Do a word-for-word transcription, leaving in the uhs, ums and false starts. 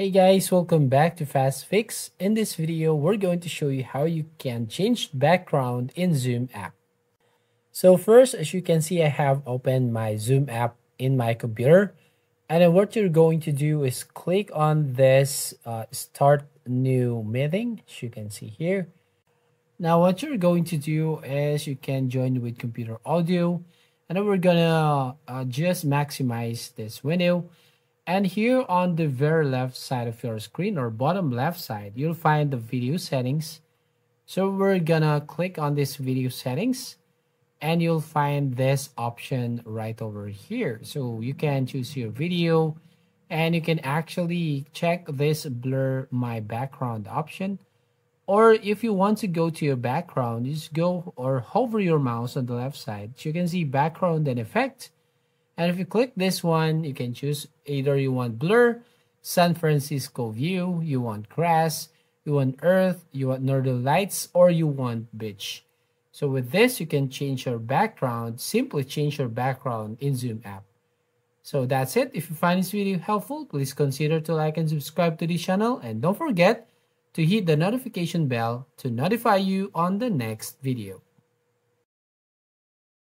Hey guys, welcome back to Fast Fix. In this video, we're going to show you how you can change background in Zoom app. So first, as you can see, I have opened my Zoom app in my computer. And then what you're going to do is click on this uh, Start New Meeting, as you can see here. Now what you're going to do is you can join with computer audio. And then we're gonna uh, just maximize this window. And here on the very left side of your screen or bottom left side, you'll find the video settings. So we're gonna click on this video settings and you'll find this option right over here. So you can choose your video and you can actually check this blur my background option. Or if you want to go to your background, you just go or hover your mouse on the left side. So you can see background and effect. And if you click this one, you can choose either you want blur, San Francisco view, you want grass, you want earth, you want northern lights, or you want beach. So with this, you can change your background, simply change your background in Zoom app. So that's it. If you find this video helpful, please consider to like and subscribe to this channel. And don't forget to hit the notification bell to notify you on the next video.